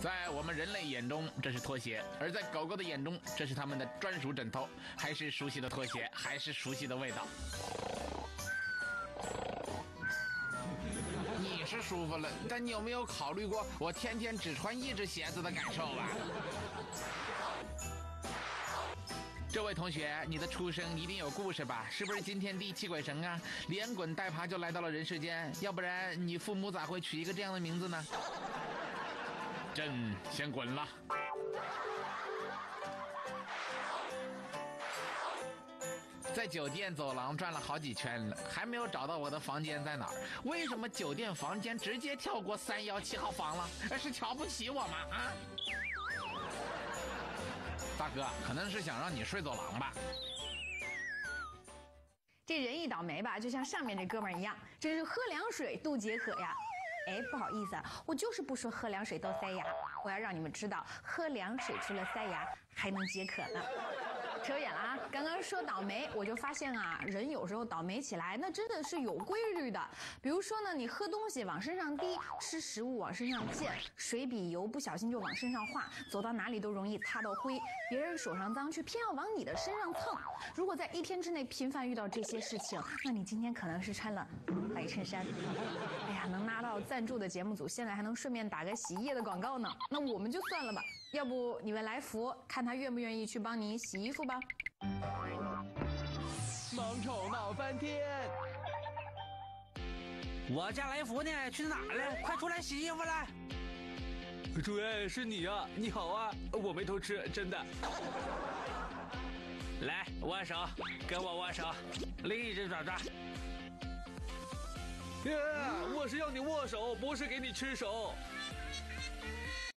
在我们人类眼中这是拖鞋，而在狗狗的眼中这是他们的专属枕头，还是熟悉的拖鞋，还是熟悉的味道。你是舒服了，但你有没有考虑过我天天只穿一只鞋子的感受啊？这位同学，你的出生一定有故事吧？是不是今天第七鬼神啊？连滚带爬就来到了人世间，要不然你父母咋会取一个这样的名字呢？朕先滚了。在酒店走廊转了好几圈了，还没有找到我的房间在哪儿？为什么酒店房间直接跳过317号房了？是瞧不起我吗？啊？大哥，可能是想让你睡走廊吧。这人一倒霉吧，就像上面这哥们儿一样，真是喝凉水都解渴呀。哎，不好意思啊，我就是不说喝凉水都塞牙，我要让你们知道，喝凉水除了塞牙还能解渴呢。扯远了啊，刚刚说倒霉，我就发现啊，人有时候倒霉起来那真的是有规律的。比如说呢，你喝东西往身上滴，吃食物往身上溅，水笔油不小心就往身上画，走到哪里都容易擦到灰，别人手上脏却偏要往你的身上蹭。如果在一天之内频繁遇到这些事情，那你今天可能是穿了白衬衫。哎呀，能拿到赞助的节目组现在还能顺便打个洗衣液的广告呢，那我们就算了吧。要不你们来福看他愿不愿意去帮你洗衣服吧。萌宠闹翻天，我家来福呢去哪儿了？快出来洗衣服来！主任是你啊，你好啊，我没偷吃，真的。来握手，跟我握手，另一只爪爪。我是要你握手，不是给你吃手。